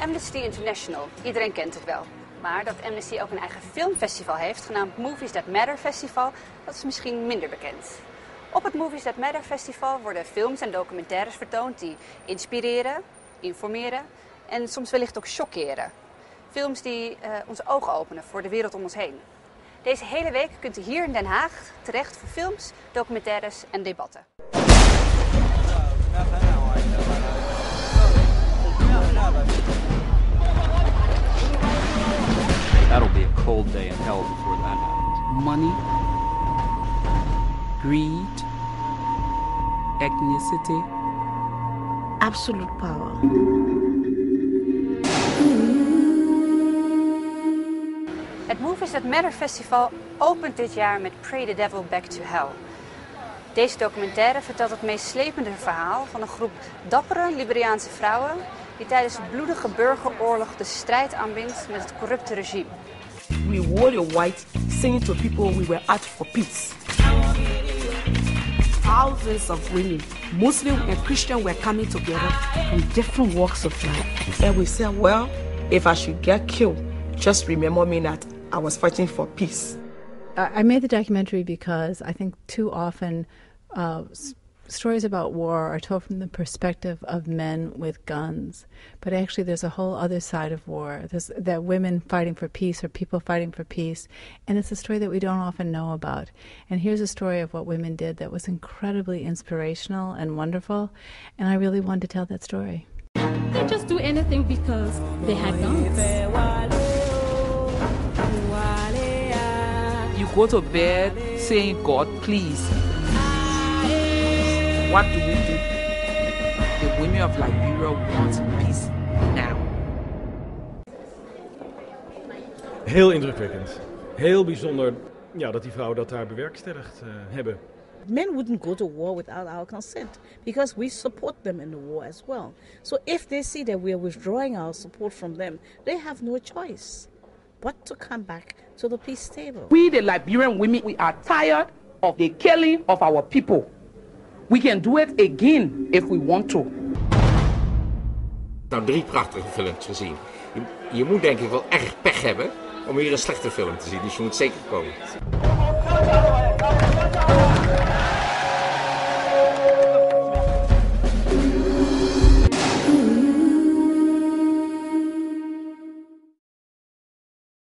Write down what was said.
Amnesty International, iedereen kent het wel. Maar dat Amnesty ook een eigen filmfestival heeft, genaamd Movies That Matter Festival, dat is misschien minder bekend. Op het Movies That Matter Festival worden films en documentaires vertoond die inspireren, informeren en soms wellicht ook shockeren. Films die onze ogen openen voor de wereld om ons heen. Deze hele week kunt u hier in Den Haag terecht voor films, documentaires en debatten. That'll be a cold day in hell before that happens. Money, greed, ethnicity, absolute power. Het Movies That Matter Festival opent dit jaar met Pray the Devil Back to Hell. Deze documentaire vertelt het meest slepende verhaal van een groep dappere Liberiaanse vrouwen die tijdens de bloedige burgeroorlog de strijd aanbindt met het corrupte regime. We wore the white, saying to people we were out for peace. Thousands of women, Muslim and Christian, were coming together from different walks of life. And we said, well, if I should get killed, just remember me that I was fighting for peace. I made the documentary because I think too often stories about war are told from the perspective of men with guns, but actually there's a whole other side of war. There's that women fighting for peace or people fighting for peace, and it's a story that we don't often know about. And here's a story of what women did that was incredibly inspirational and wonderful, and I really wanted to tell that story. They just do anything because they had guns. You go to bed saying, God, please. What do we do? The women of Liberia want peace now. Heel indrukwekkend. Heel bijzonder ja, dat die vrouwen dat daar bewerkstelligd hebben. Men wouldn't go to war without our consent because we support them in the war as well. So if they see that we are withdrawing our support from them, they have no choice but to come back to the peace table. We, the Liberian women, we are tired of the killing of our people. We can do it again if we want to. Nou, 3 prachtige films gezien. Je moet denk ik wel erg pech hebben om hier een slechte film te zien, dus je moet zeker komen.